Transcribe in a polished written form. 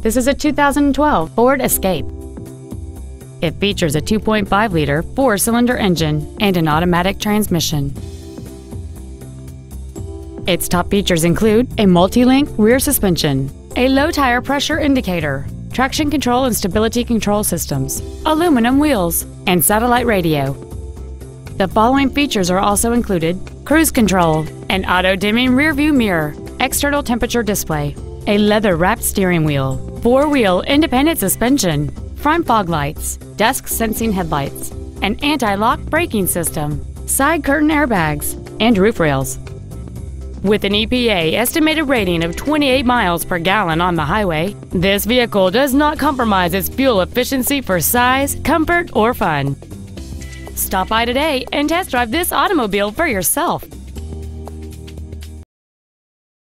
This is a 2012 Ford Escape. It features a 2.5-liter four-cylinder engine and an automatic transmission. Its top features include a multi-link rear suspension, a low tire pressure indicator, traction control and stability control systems, aluminum wheels, and satellite radio. The following features are also included: cruise control, an auto-dimming rearview mirror, external temperature display, a leather-wrapped steering wheel, four-wheel independent suspension, front fog lights, dusk sensing headlights, an anti-lock braking system, side curtain airbags, and roof rails. With an EPA estimated rating of 28 miles per gallon on the highway, this vehicle does not compromise its fuel efficiency for size, comfort, or fun. Stop by today and test drive this automobile for yourself.